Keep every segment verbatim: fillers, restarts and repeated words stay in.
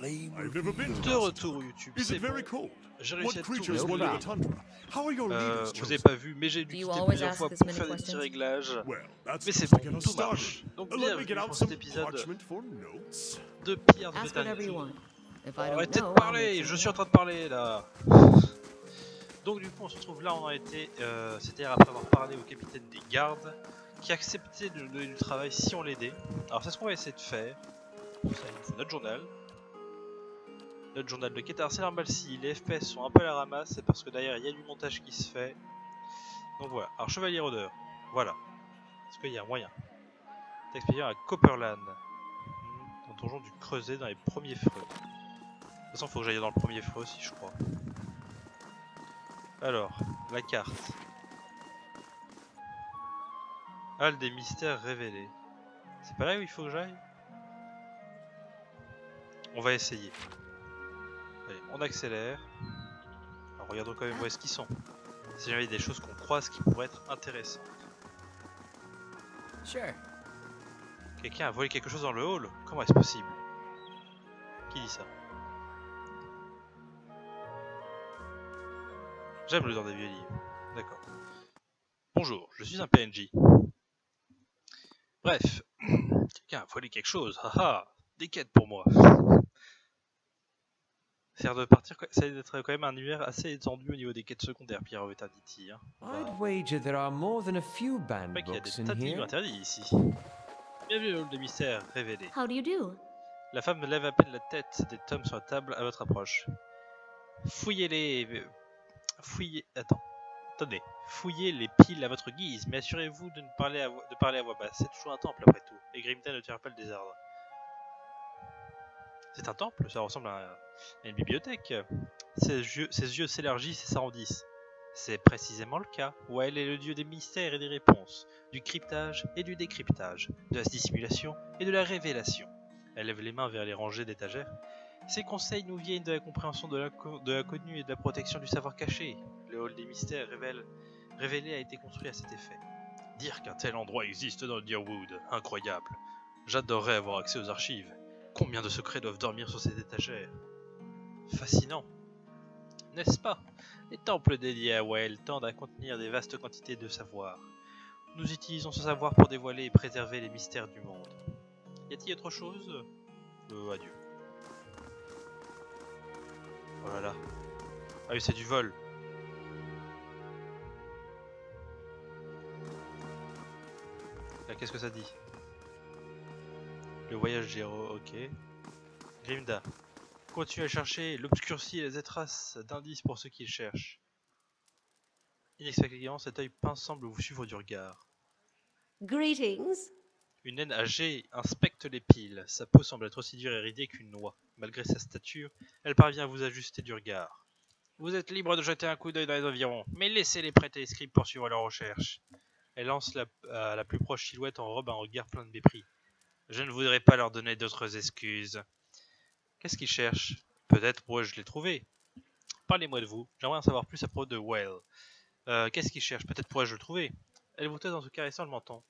De retour YouTube, c'est bon. J'ai réussi à tout trouver. Euh, vous n'avez pas vu, mais j'ai dû quitter plusieurs fois pour faire des petits réglages. Mais c'est bon, tout marche. Donc bienvenue pour cet épisode de Pierre de Méternité. Arrêtez de parler, je suis en train de parler là. Donc du coup on se retrouve là, on a été, euh, c'est-à-dire après avoir parlé au capitaine des gardes, qui acceptait de nous donner du travail si on l'aidait. Alors c'est ce qu'on va essayer de faire. Ça, c'est notre journal. Notre journal de quête. Alors c'est normal si les F P S sont un peu à la ramasse, c'est parce que derrière il y a du montage qui se fait. Donc voilà, alors chevalier rôdeur, voilà. Est-ce qu'il y a un moyen d'expédier à Copperland, dans le donjon du Creuset, dans les premiers feux. De toute façon il faut que j'aille dans le premier feu aussi je crois. Alors, la carte. Halle des mystères révélés. C'est pas là où il faut que j'aille? On va essayer. Allez, on accélère. Alors, regardons quand même où est-ce qu'ils sont. Si jamais il y a des choses qu'on croise qui pourraient être intéressantes. Sure. Quelqu'un a volé quelque chose dans le hall? Comment est-ce possible? Qui dit ça? J'aime le temps des vieux livres. D'accord. Bonjour, je suis un P N J. Bref, quelqu'un a volé quelque chose. Haha, des quêtes pour moi. Faire de partir, ça a l'air d'être quand même un univers assez étendu au niveau des quêtes secondaires, Pierre of Eternity. Hein. I'd wager there are more than a few banned books in here. Il y a des tas de livres interdits ici. Bienvenue au hall de mystère révélé. How do you do? La femme lève à peine la tête. Des tomes sur la table à votre approche. Fouillez-les. Fouillez... Attends. Attendez. Fouillez les piles à votre guise, mais assurez-vous de ne parler à, vo... de parler à voix basse. C'est toujours un temple après tout. Et Grimta ne tire pas le désordre. C'est un temple? Ça ressemble à, un... à une bibliothèque. Ses yeux, ses yeux s'élargissent et s'arrondissent. C'est précisément le cas. Wael est le dieu des mystères et des réponses, du cryptage et du décryptage, de la dissimulation et de la révélation. Elle lève les mains vers les rangées d'étagères. Ces conseils nous viennent de la compréhension de l'inconnu et de la protection du savoir caché. Le hall des mystères révèle, révélé a été construit à cet effet. Dire qu'un tel endroit existe dans le Deerwood, incroyable. J'adorerais avoir accès aux archives. Combien de secrets doivent dormir sur ces étagères? Fascinant. N'est-ce pas? Les temples dédiés à Wael tendent à contenir des vastes quantités de savoir. Nous utilisons ce savoir pour dévoiler et préserver les mystères du monde. Y a-t-il autre chose? Euh, adieu. Oh là là. Ah oui, c'est du vol. Là, qu'est-ce que ça dit? Le voyage Géro, ok. Grimda. Continue à chercher l'obscurcie et les traces d'indices pour ceux qui le cherchent. Inexplicablement, cet œil peint semble vous suivre du regard. Greetings. Une naine âgée inspecte les piles. Sa peau semble être aussi dure et ridée qu'une noix. Malgré sa stature, elle parvient à vous ajuster du regard. Vous êtes libre de jeter un coup d'œil dans les environs, mais laissez les prêtres et les scribes poursuivre leurs recherches. Elle lance la, à la plus proche silhouette en robe un regard plein de mépris. Je ne voudrais pas leur donner d'autres excuses. Qu'est-ce qu'ils cherchent? Peut-être pourrais-je les trouver. Parlez-moi de vous, j'aimerais en savoir plus à propos de Wael. Euh, Qu'est-ce qu'ils cherchent? Peut-être pourrais-je le trouver. Elle vous tête en se caressant le menton.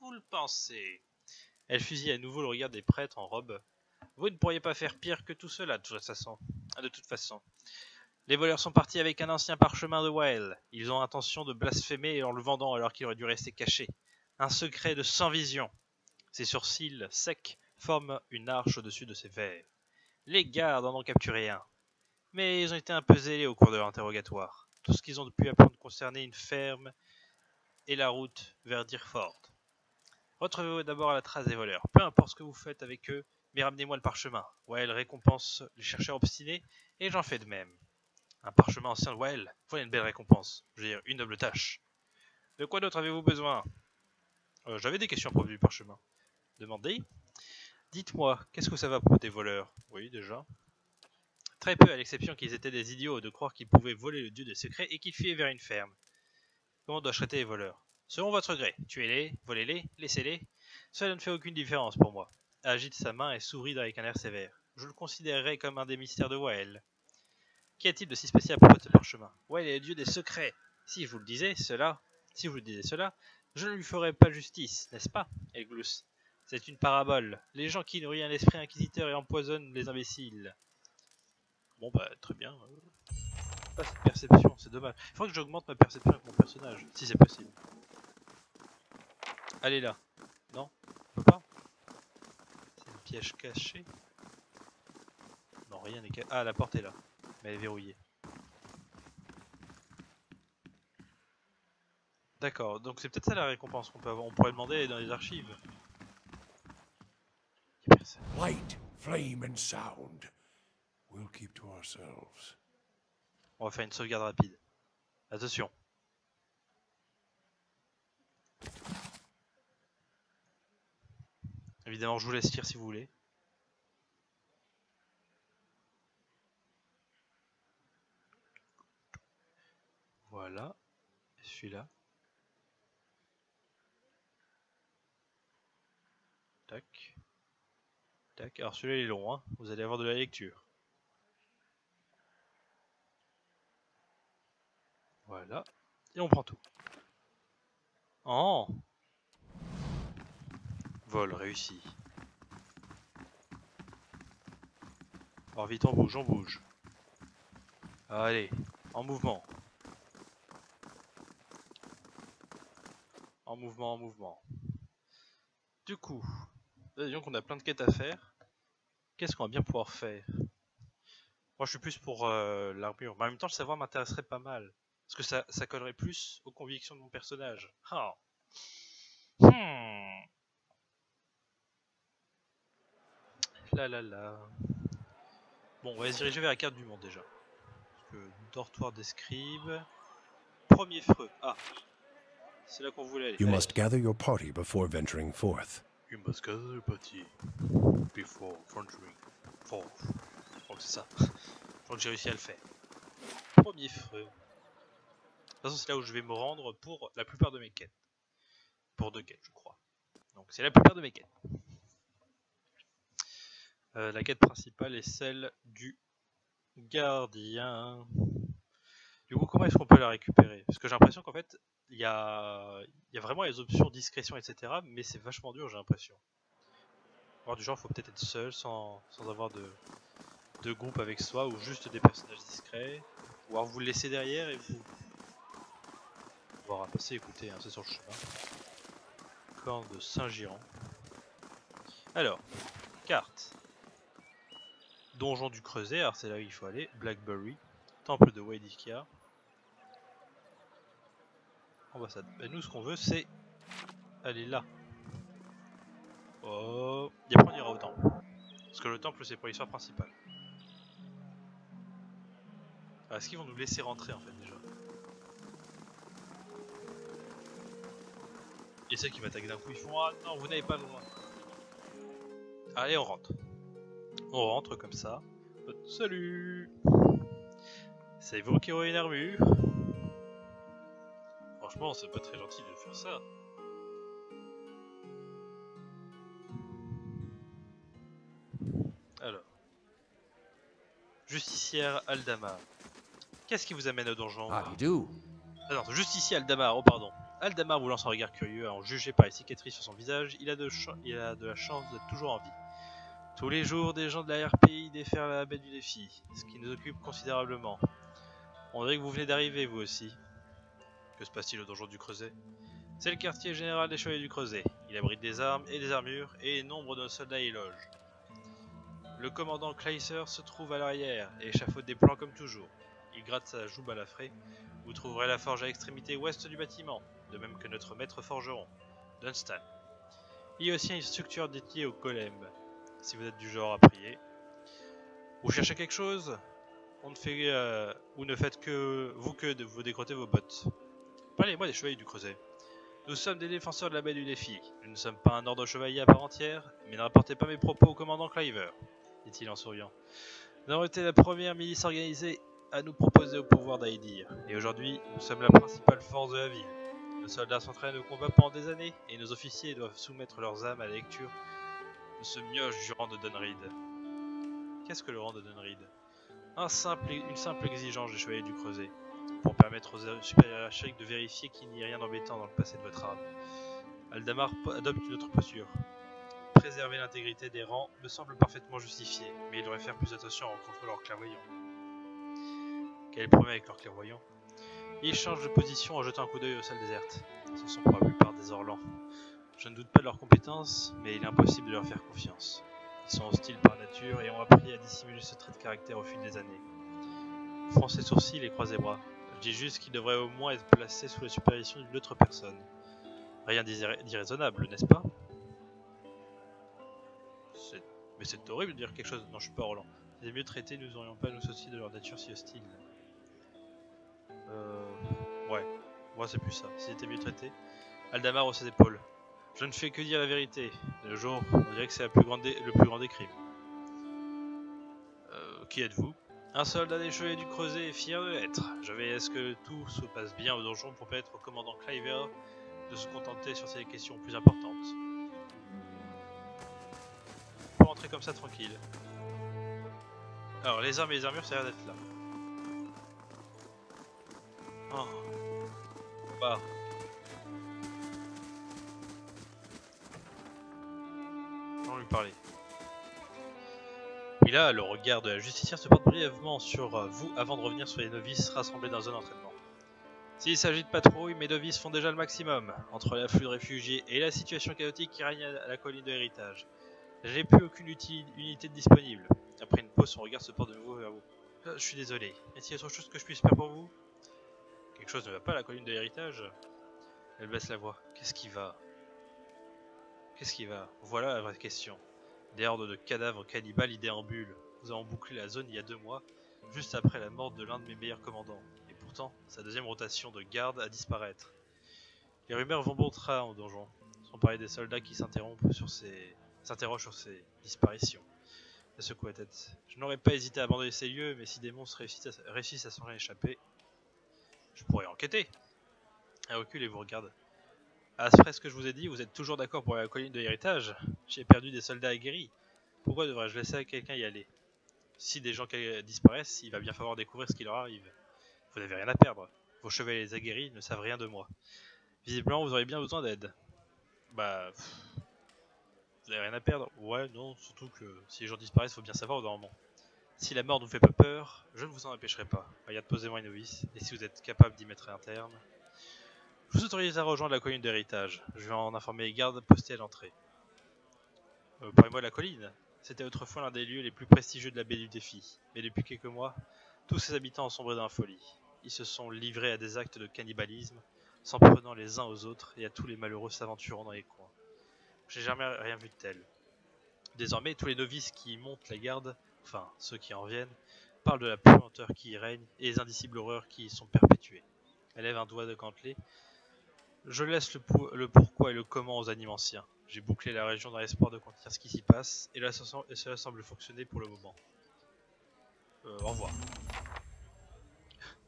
Vous le pensez? Elle fusille à nouveau le regard des prêtres en robe. Vous ne pourriez pas faire pire que tout cela, de toute façon. De toute façon. Les voleurs sont partis avec un ancien parchemin de Wael. Ils ont intention de blasphémer en le vendant alors qu'il aurait dû rester caché. Un secret de cent visions. Ses sourcils secs forment une arche au-dessus de ses verres. Les gardes en ont capturé un. Mais ils ont été un peu zélés au cours de leur interrogatoire. Tout ce qu'ils ont pu apprendre concernait une ferme et la route vers Deerford. Retrouvez-vous d'abord à la trace des voleurs. Peu importe ce que vous faites avec eux, mais ramenez-moi le parchemin. Wael récompense les chercheurs obstinés, et j'en fais de même. Un parchemin ancien de Wael, voilà une belle récompense. Je veux dire, une noble tâche. De quoi d'autre avez-vous besoin? euh, J'avais des questions à propos du parchemin. Demandez. Dites-moi, qu'est-ce que ça va pour des voleurs? Oui, déjà. Très peu, à l'exception qu'ils étaient des idiots de croire qu'ils pouvaient voler le dieu des secrets et qu'ils fuyaient vers une ferme. Comment dois-je traiter les voleurs? Selon votre gré, tuez-les, volez-les, laissez-les, cela ne fait aucune différence pour moi. Agite sa main et sourit avec un air sévère. Je le considérerais comme un des mystères de Wael. Qu'y a-t-il de si spécial à propos de ce parchemin? Wael est le dieu des secrets. Si je vous le disais, cela, si vous le disiez cela, je ne lui ferais pas justice, n'est-ce pas? Elle glousse. C'est une parabole. Les gens qui nourrissent un esprit inquisiteur et empoisonnent les imbéciles. Bon bah très bien. Pas cette perception, c'est dommage. Il faudrait que j'augmente ma perception avec mon personnage, si c'est possible. Allez là. Non, on peut pas. C'est un piège caché. Non, rien n'est caché. Ah, la porte est là. Mais elle est verrouillée. D'accord, donc c'est peut-être ça la récompense qu'on peut avoir. On pourrait demander dans les archives. Il y a personne. Light, flame and sound. We'll keep to ourselves. On va faire une sauvegarde rapide. Attention. Évidemment, je vous laisse tirer si vous voulez. Voilà. Et celui-là. Tac. Tac. Alors celui-là il est long, hein. Vous allez avoir de la lecture. Voilà, et on prend tout. Oh! Vol réussi. Alors vite, on bouge, on bouge. Allez, en mouvement. En mouvement, en mouvement. Du coup, disons qu'on a plein de quêtes à faire. Qu'est-ce qu'on va bien pouvoir faire? Moi je suis plus pour euh, l'armure, mais en même temps le savoir m'intéresserait pas mal. Parce que ça, ça collerait plus aux convictions de mon personnage. Oh. Hmm. La la la. Bon, on va se diriger vers la carte du monde déjà. Parce que, dortoir des scribes. Premier feu. Ah. C'est là qu'on voulait aller. You must gather your party before venturing forth. You must gather your party before venturing forth. Je crois que c'est ça. Je crois que j'ai réussi à le faire. Premier feu. De toute façon, c'est là où je vais me rendre pour la plupart de mes quêtes. Pour deux quêtes, je crois. Donc, c'est la plupart de mes quêtes. Euh, la quête principale est celle du gardien. Du coup, comment est-ce qu'on peut la récupérer? Parce que j'ai l'impression qu'en fait, il y a... y a vraiment les options discrétion, et cetera. Mais c'est vachement dur, j'ai l'impression. Voir du genre, il faut peut-être être seul sans, sans avoir de... de groupe avec soi ou juste des personnages discrets. Ou alors vous le laissez derrière et vous... à passer, écoutez, hein, c'est sur le chemin. Corne de Saint-Girand. Alors, carte. Donjon du Creuset, alors c'est là où il faut aller. Blackberry. Temple de Waedikia. Ambassade. Ben nous, ce qu'on veut, c'est aller là. Oh, et après on ira au temple. Parce que le temple, c'est pour l'histoire principale. Alors, est-ce qu'ils vont nous laisser rentrer en fait déjà? Et ceux qui m'attaquent d'un coup, ils font ah non, vous n'avez pas le droit. Allez, on rentre. On rentre comme ça. Salut. C'est vous qui aurez une armure. Franchement, c'est pas très gentil de faire ça. Alors. Justicière Aldamar. Qu'est-ce qui vous amène au donjon? Ah non, justicier Aldamar, oh pardon. Aldamar, voulant son regard curieux, à en juger par les cicatrices sur son visage, il a de, il a de la chance d'être toujours en vie. Tous les jours, des gens de la R P I défèrent la baie du défi, ce qui nous occupe considérablement. On dirait que vous venez d'arriver, vous aussi. Que se passe-t-il au donjon du Creuset? C'est le quartier général des chevaliers du Creuset. Il abrite des armes et des armures, et nombre de soldats y logent. Le commandant Clyver se trouve à l'arrière, et échafaude des plans comme toujours. Il gratte sa joue balafrée. Vous trouverez la forge à l'extrémité ouest du bâtiment, de même que notre maître forgeron, Dunstan. Il y a aussi une structure dédiée au golem, si vous êtes du genre à prier. Vous cherchez quelque chose? On ne fait, euh, ou ne faites que vous que de vous décrotter vos bottes. Parlez-moi des chevaliers du Creuset. Nous sommes des défenseurs de la baie du défi. Nous ne sommes pas un ordre chevalier à part entière, mais ne rapportez pas mes propos au commandant Clyver, dit-il en souriant. Nous avons été la première milice organisée à nous proposer au pouvoir d'Aïdir, et aujourd'hui, nous sommes la principale force de la ville. Nos soldats s'entraînent au combat pendant des années, et nos officiers doivent soumettre leurs âmes à la lecture de ce mioche du rang de Dunryd. Qu'est-ce que le rang de Dunryd? Un simple, Une simple exigence des chevaliers du Creuset, pour permettre aux supérieurs hiérarchiques de vérifier qu'il n'y a rien d'embêtant dans le passé de votre âme. Aldamar adopte une autre posture. préserver l'intégrité des rangs me semble parfaitement justifié, mais ils devraient faire plus attention en rencontrant leurs clairvoyants. Quel est le problème avec leurs clairvoyants? Ils changent de position en jetant un coup d'œil aux salles désertes. Ils se sont pourvus par des Orlans. Je ne doute pas de leurs compétences, mais il est impossible de leur faire confiance. Ils sont hostiles par nature et ont appris à dissimuler ce trait de caractère au fil des années. Fronce les sourcils et croise les bras. Je dis juste qu'ils devraient au moins être placés sous la supervision d'une autre personne. Rien d'irraisonnable, n'est-ce pas? Mais c'est horrible de dire quelque chose. Non, je suis pas Orlan. Les mieux traités, nous n'aurions pas à nous soucier de leur nature si hostile. Euh... Ouais, moi c'est plus ça. S'ils étaient mieux traités. Aldamar hausse ses épaules. Je ne fais que dire la vérité. Le jour, on dirait que c'est le plus grand des crimes. Euh, qui êtes-vous? Un soldat des chevaliers du Creuset est fier de l'être. Je veille à ce que tout se passe bien au donjon pour permettre au commandant Clyver de se contenter sur ces questions plus importantes. Pour rentrer comme ça tranquille. Alors, les armes et les armures, ça a l'air d'être là. Oh. Bah. J'en lui parler. Oui, là, le regard de la justicière se porte brièvement sur vous avant de revenir sur les novices rassemblés dans un entraînement. S'il s'agit de patrouilles, mes novices font déjà le maximum. Entre l'afflux de réfugiés et la situation chaotique qui règne à la colline de l'héritage, j'ai plus aucune unité disponible. Après une pause, son regard se porte de nouveau vers vous. Je suis désolé. Est-ce qu'il y a autre chose que je puisse faire pour vous? Quelque chose ne va pas à la colline de l'héritage. Elle baisse la voix. Qu'est-ce qui va? Qu'est-ce qui va? Voilà la vraie question. Des hordes de cadavres cannibales y déambulent. Nous avons bouclé la zone il y a deux mois, juste après la mort de l'un de mes meilleurs commandants. Et pourtant, sa deuxième rotation de garde a disparaître. Les rumeurs vont bon train au donjon, sans parler des soldats qui s'interrompent sur ces... s'interrogent sur ces disparitions. Elle secoue la tête. Je n'aurais pas hésité à abandonner ces lieux, mais si des monstres réussissent à, réussissent à s'en échapper, je pourrais enquêter. Elle recule et vous regarde. Après ce que je vous ai dit, vous êtes toujours d'accord pour la colline de l'héritage? J'ai perdu des soldats aguerris. Pourquoi devrais-je laisser quelqu'un y aller? Si des gens disparaissent, il va bien falloir découvrir ce qui leur arrive. Vous n'avez rien à perdre. Vos chevaliers aguerris ne savent rien de moi. Visiblement, vous aurez bien besoin d'aide. Bah... Pff. Vous n'avez rien à perdre? Ouais, non, surtout que si les gens disparaissent, faut bien savoir au moment. Si la mort ne vous fait pas peur, je ne vous en empêcherai pas. Regarde posément les novices, et si vous êtes capable d'y mettre un terme... Je vous autorise à rejoindre la colline d'héritage. Je vais en informer les gardes postés à l'entrée. Euh, Parlez-moi de la colline. C'était autrefois l'un des lieux les plus prestigieux de la baie du Défi. Mais depuis quelques mois, tous ses habitants ont sombré dans la folie. Ils se sont livrés à des actes de cannibalisme, s'en prenant les uns aux autres et à tous les malheureux s'aventurant dans les coins. J'ai jamais rien vu de tel. Désormais, tous les novices qui montent la garde, enfin ceux qui en viennent, parlent de la puanteur qui y règne et des indicibles horreurs qui y sont perpétuées. Elle lève un doigt de gantelet. Je laisse le, pour, le pourquoi et le comment aux animes anciens. J'ai bouclé la région dans l'espoir de contenir ce qui s'y passe, et, là, et cela semble fonctionner pour le moment. Euh, au revoir.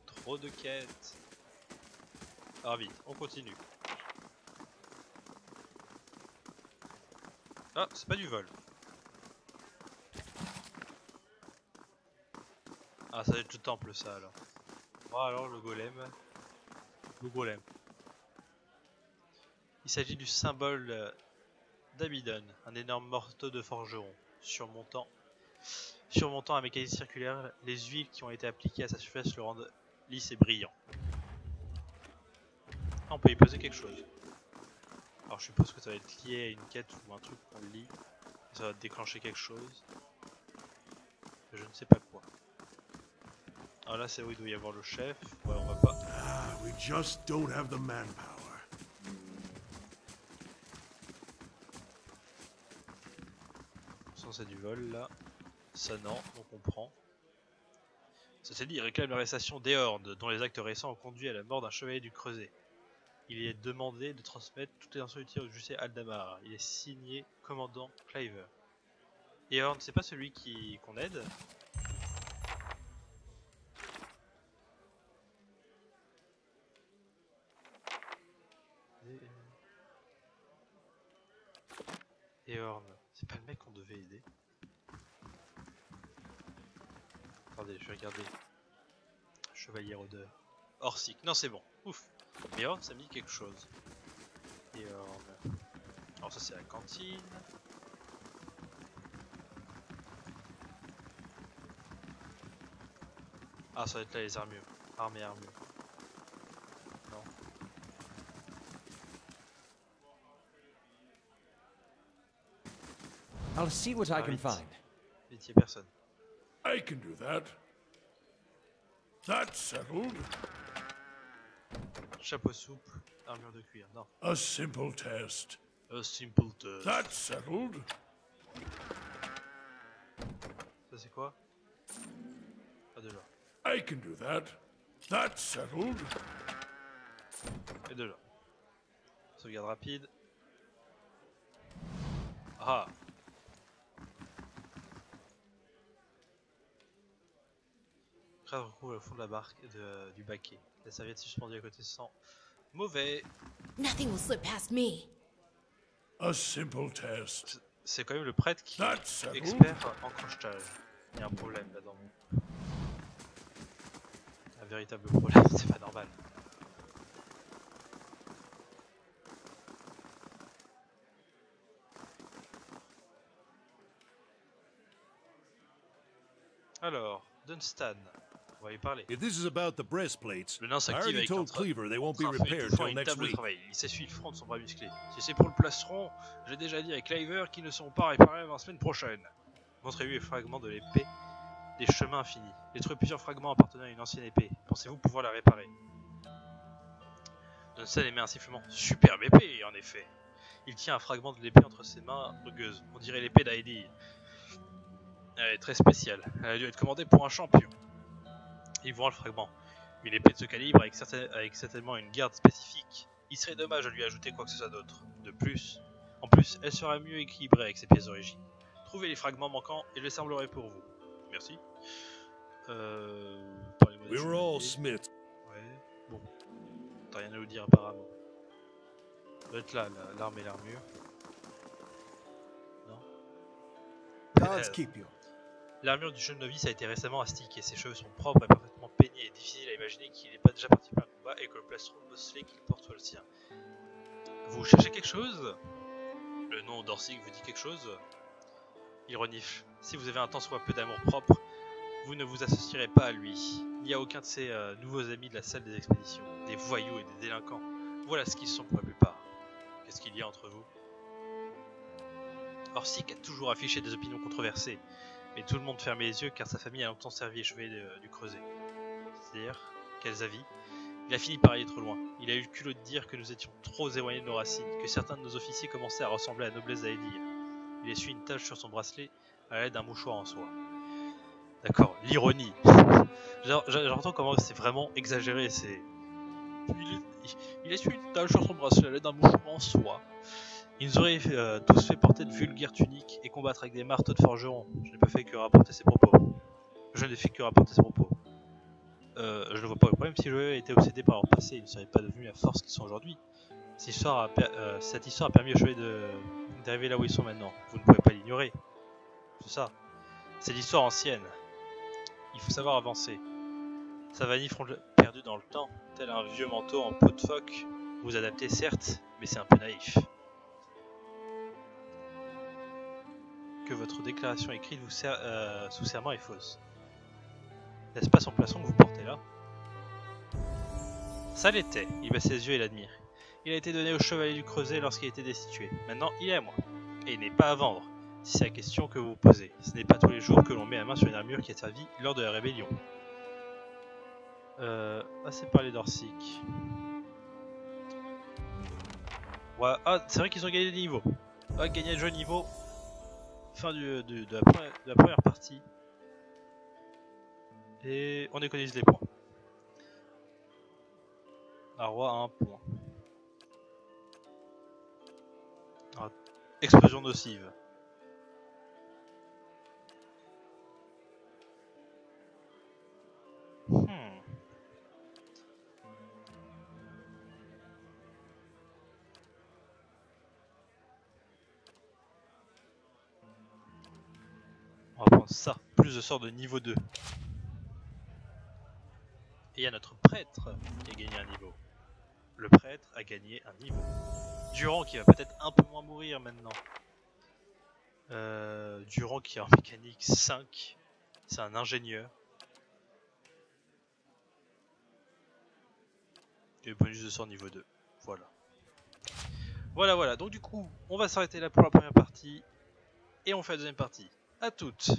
Trop de quêtes. Alors vite, on continue. Ah, c'est pas du vol. Ah, ça va être le temple ça alors. Bon alors, le golem. Le golem. Il s'agit du symbole d'Abidon, un énorme morceau de forgeron, surmontant, surmontant un mécanisme circulaire. Les huiles qui ont été appliquées à sa surface le rendent lisse et brillant. Ah, on peut y poser quelque chose. Alors je suppose que ça va être lié à une quête ou un truc qu'on lit. Ça va déclencher quelque chose. Je ne sais pas quoi. Alors là c'est où il doit y avoir le chef. Ouais, on va pas. Ah, we just don't have the manpower. C'est du vol là, ça non, donc on prend. Ceci dit, il réclame l'arrestation des hordes, dont les actes récents ont conduit à la mort d'un chevalier du Creuset. Il est demandé de transmettre toutes les infos utiles au juge Aldamar. Il est signé commandant Clyver. Et Horn, c'est pas celui qui qu'on aide? Et Horn. C'est pas le mec qu'on devait aider. Attendez, je vais regarder. Chevalier rôdeur. Orsic. Non, c'est bon. Ouf. Mais Horn, ça me dit quelque chose. Et Horn. Alors, ça, c'est la cantine. Ah, ça va être là les armures. Armée, armure. Non. I'll see what I can find. Vite, y'a personne. I can do that. That's settled. Chapeau souple, armure de cuir. Non. A simple test. A simple test. That's settled. Ça c'est quoi? Ah de là. I can do that. That's settled. Et de là. Sauvegarde rapide. Ah. Creuset recouvre le fond de la barque et de, du baquet. La serviette suspendue à côté sans mauvais. Nothing will slip past me. A simple test. C'est quand même le prêtre qui est expert en crochetage. Il y a un problème là-dedans. Un véritable problème, c'est pas normal. Alors, Dunstan, on va y parler. Le nain s'active avec un train une table de travail. Il s'essuie le front de son bras musclé. Si c'est pour le plastron, j'ai déjà dit à Clyver qu'ils ne seront pas réparés avant la semaine prochaine. Montrez-lui les fragments de l'épée des chemins infinis. Détruis plusieurs fragments appartenant à une ancienne épée. Pensez-vous pouvoir la réparer? Dunstan émet un sifflement. Superbe épée, en effet. Il tient un fragment de l'épée entre ses mains rugueuses. On dirait l'épée d'Aedil. Elle est très spéciale. Elle a dû être commandée pour un champion. Il voit le fragment. Mais l'épée de ce calibre avec, certain, avec certainement une garde spécifique. Il serait dommage de lui ajouter quoi que ce soit d'autre. De plus, en plus, elle sera mieux équilibrée avec ses pièces d'origine. Trouvez les fragments manquants et je les assemblerai pour vous. Merci. Euh... We were all Smith. Ouais, bon. T'as rien à nous dire apparemment. Ça doit être là, l'arme et l'armure. Non. God's keep you. L'armure du jeune novice a été récemment astiquée, ses cheveux sont propres et parfaitement peignés, et difficile à imaginer qu'il n'ait pas déjà participé à un combat et que le plastron bosselé qu'il porte soit le sien. Vous cherchez quelque chose? Le nom d'Orsic vous dit quelque chose? Il renifle. Si vous avez un temps soit peu d'amour propre, vous ne vous associerez pas à lui. Il n'y a aucun de ses euh, nouveaux amis de la salle des expéditions, des voyous et des délinquants. Voilà ce qu'ils sont pour la plupart. Qu'est-ce qu'il y a entre vous? Orsic a toujours affiché des opinions controversées. Mais tout le monde fermait les yeux car sa famille a longtemps servi les chevaliers de, du Creuset. C'est-à-dire, quels avis? Il a fini par aller trop loin. Il a eu le culot de dire que nous étions trop éloignés de nos racines, que certains de nos officiers commençaient à ressembler à la noblesse d'Aedir. Il essuie une tache sur son bracelet à l'aide d'un mouchoir en soie. D'accord, l'ironie. J'entends comment c'est vraiment exagéré. C'est... Il, il, il essuie une tache sur son bracelet à l'aide d'un mouchoir en soie. Ils nous auraient euh, tous fait porter de vulgaires tuniques et combattre avec des marteaux de forgeron. Je n'ai pas fait que rapporter ses propos. Je n'ai fait que rapporter ses propos. Euh, je ne vois pas le problème. Si je avais été obsédé par leur passé, ils ne seraient pas devenus la force qu'ils sont aujourd'hui. Cette histoire a, per euh, cette histoire a permis aux chevaliers d'arriver là où ils sont maintenant. Vous ne pouvez pas l'ignorer. C'est ça. C'est l'histoire ancienne. Il faut savoir avancer. Savani perdu dans le temps, tel un vieux manteau en peau de phoque. Vous vous adaptez certes, mais c'est un peu naïf. Que votre déclaration écrite vous ser euh, sous serment est fausse. N'est-ce pas son poisson que vous portez là? Ça l'était, il bat ses yeux et l'admire. Il a été donné au chevalier du Creuset lorsqu'il était destitué. Maintenant, il est à moi. Et il n'est pas à vendre, si c'est la question que vous vous posez. Ce n'est pas tous les jours que l'on met la main sur une armure qui a servi lors de la rébellion. Euh. Assez parlé d'Orsic. Ouais, ah, c'est vrai qu'ils ont gagné de niveau. Ah, gagné de jeu niveau. Fin du, de, de, la première, de la première partie. Et on économise les points. Un roi a un point. Ah, explosion nocive. Hmm. On va prendre ça, plus de sorts de niveau deux. Et il y a notre prêtre qui a gagné un niveau. Le prêtre a gagné un niveau. Durand qui va peut-être un peu moins mourir maintenant. Euh, Durand qui est en mécanique cinq. C'est un ingénieur. et bonus de sort niveau deux. Voilà. Voilà, voilà. Donc du coup, on va s'arrêter là pour la première partie. Et on fait la deuxième partie. À toutes.